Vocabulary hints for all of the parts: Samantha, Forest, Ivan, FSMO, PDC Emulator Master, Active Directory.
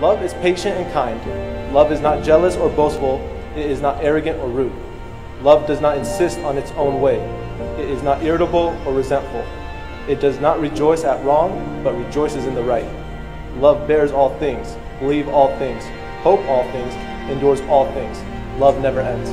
Love is patient and kind. Love is not jealous or boastful. It is not arrogant or rude. Love does not insist on its own way. It is not irritable or resentful. It does not rejoice at wrong, but rejoices in the right. Love bears all things, believes all things, hopes all things, endures all things. Love never ends.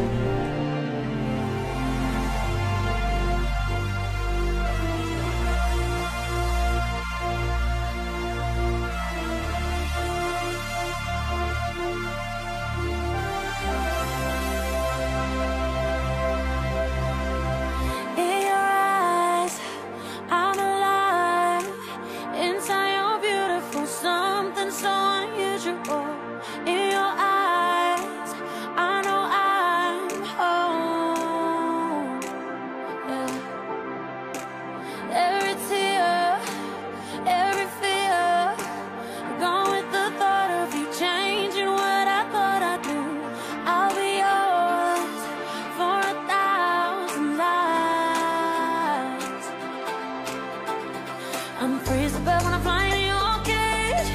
I'm free as a bird when I'm flying in your cage.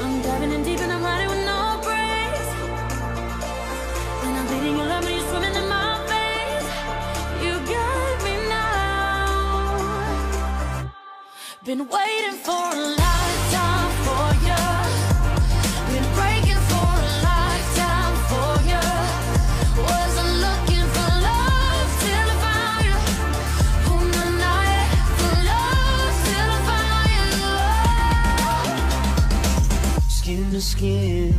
I'm diving in deep and I'm riding with no brakes. When I'm bleeding, you love me, you're swimming in my face. You got me now. Been waiting for a lifetime for you. Been breaking for a lifetime for you. Wasn't looking for love till I found you. Skin to skin,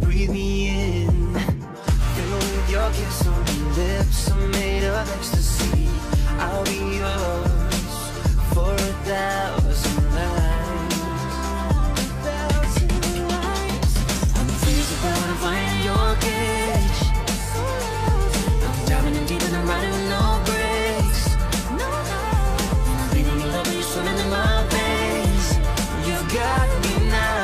breathe me in. Fill with your kiss on your lips, I'm made of ecstasy. I'll be yours for 1,000 lives. I'm free as a bird when I'm flying in your cage. I'm diving in deep and I'm riding with no brakes. When I'm bleeding, you love me, you're swimming in my veins. You got me now.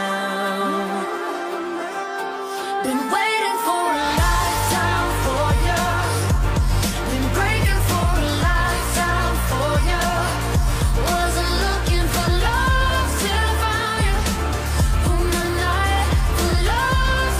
Been waiting for a lifetime for you. Been breaking for a lifetime for you. Wasn't looking for love till I found you. On the night for love till I found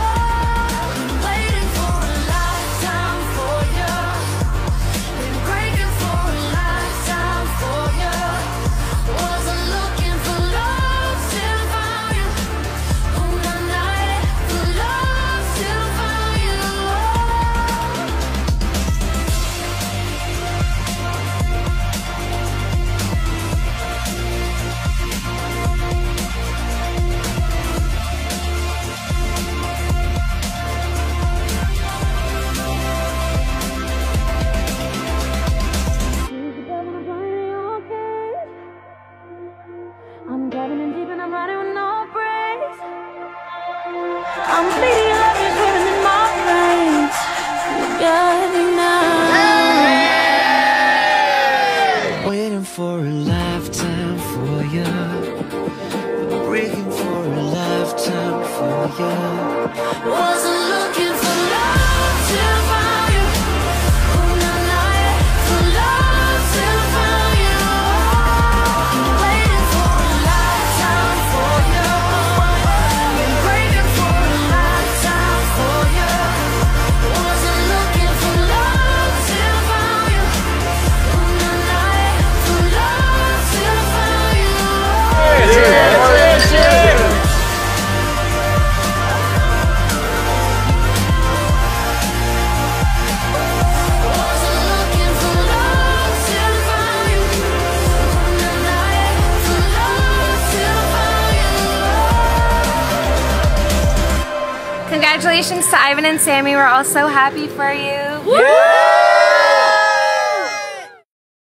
you. Been waiting for a lifetime for you. Been breaking for a lifetime for you. Wasn't looking for love till I found you. I'm diving in deep and I'm riding with no brakes. I'm bleeding, love you, swimming in my veins. You got me now. Waiting for a lifetime for you. Breaking for a lifetime for you. Wasn't looking for love till I found you. On the night for love till I found you. Congratulations to Ivan and Sammy. We're all so happy for you. Yeah.